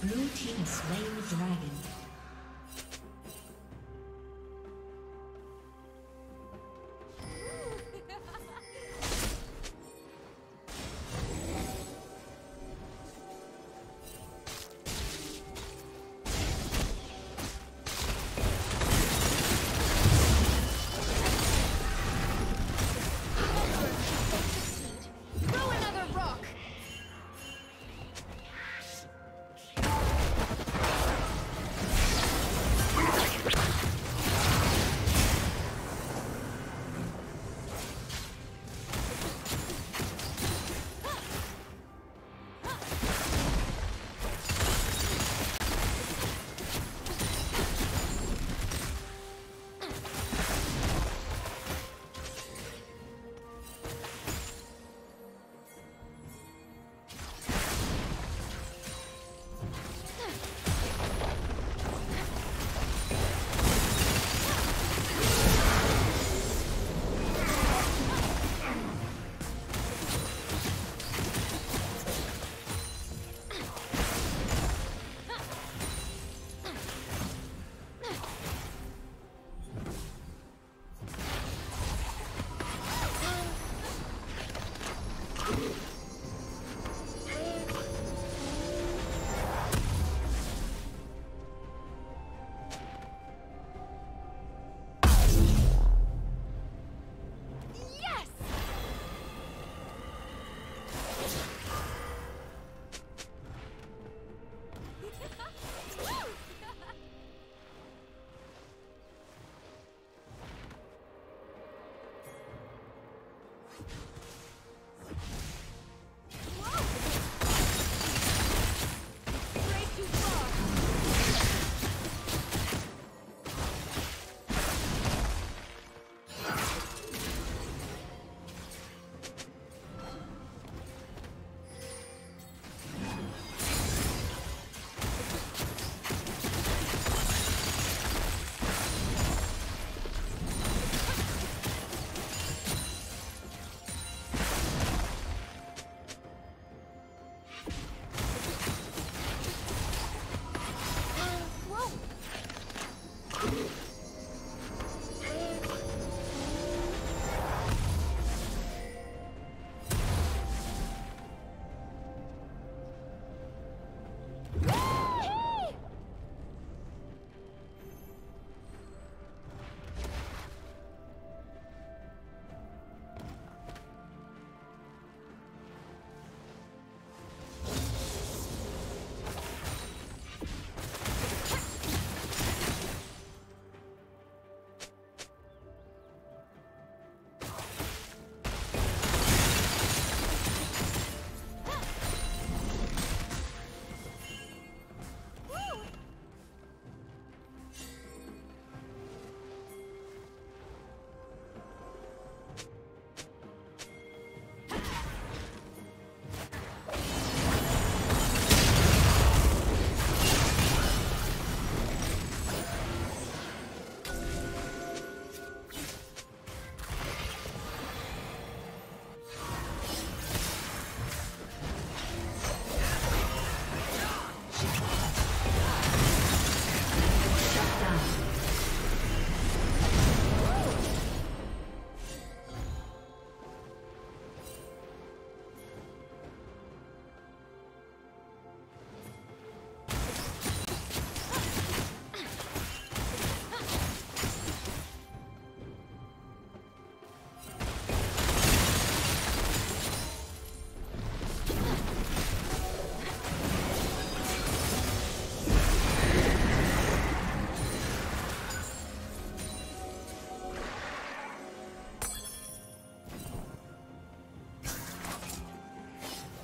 Blue team has slain the dragon.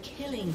Killing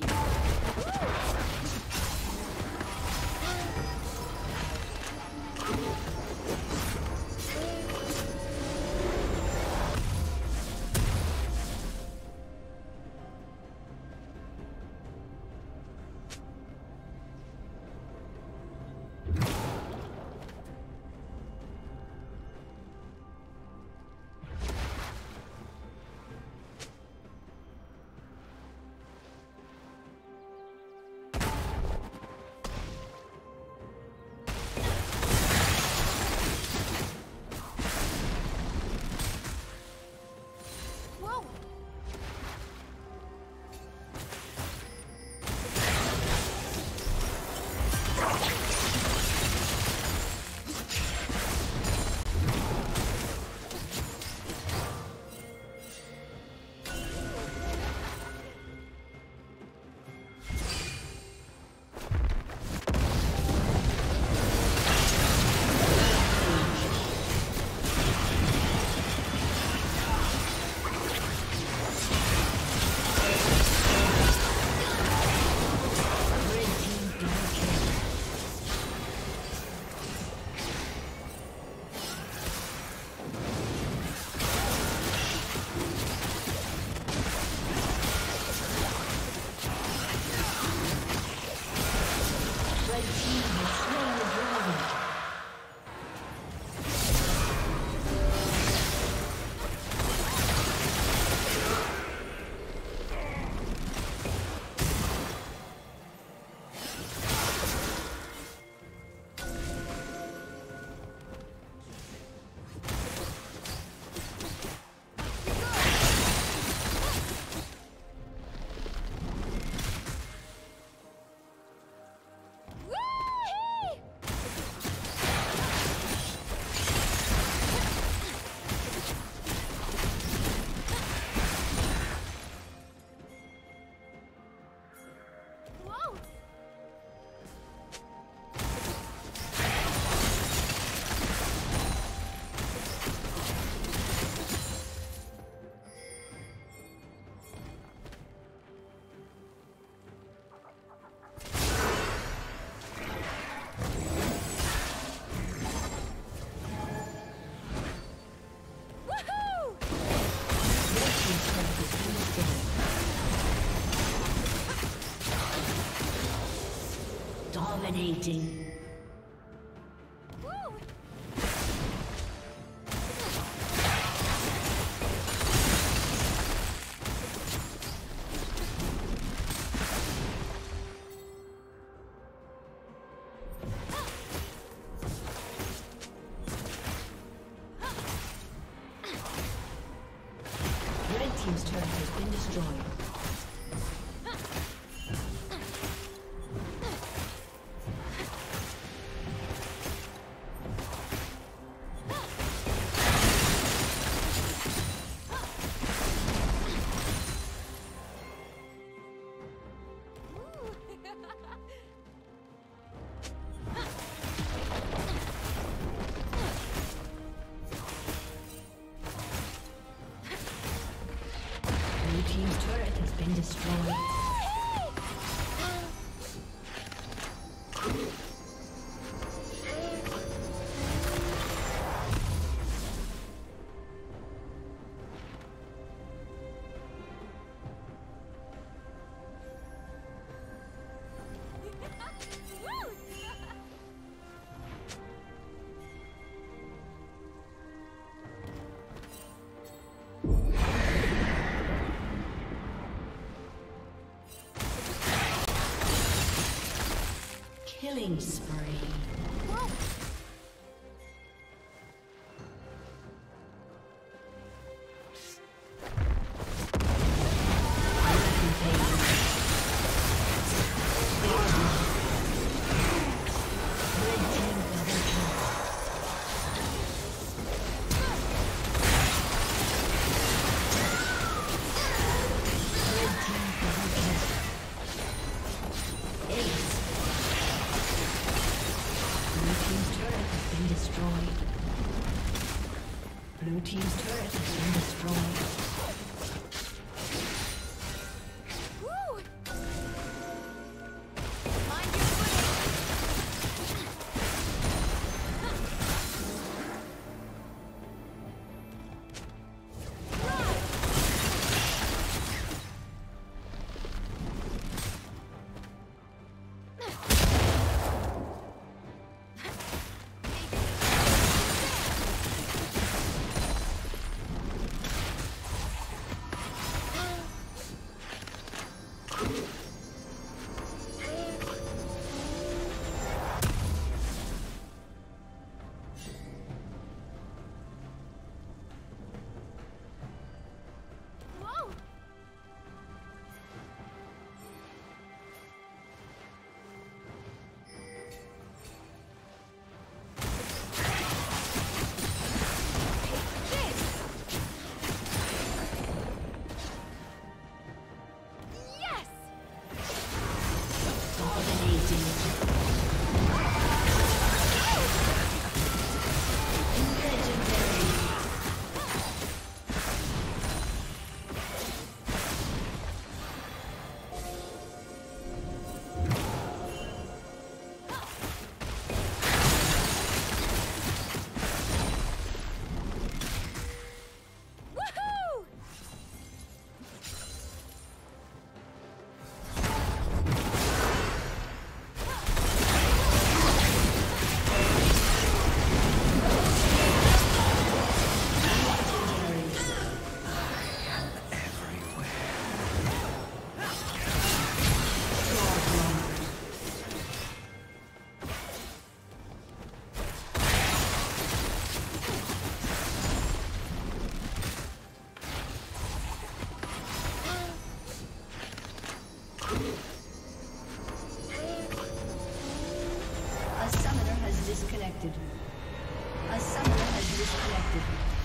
Spree. Dominating. Red team's turret has been destroyed. Killing spree. Blue team's turret has been destroyed. Woo! Mind your way. A summoner has disconnected.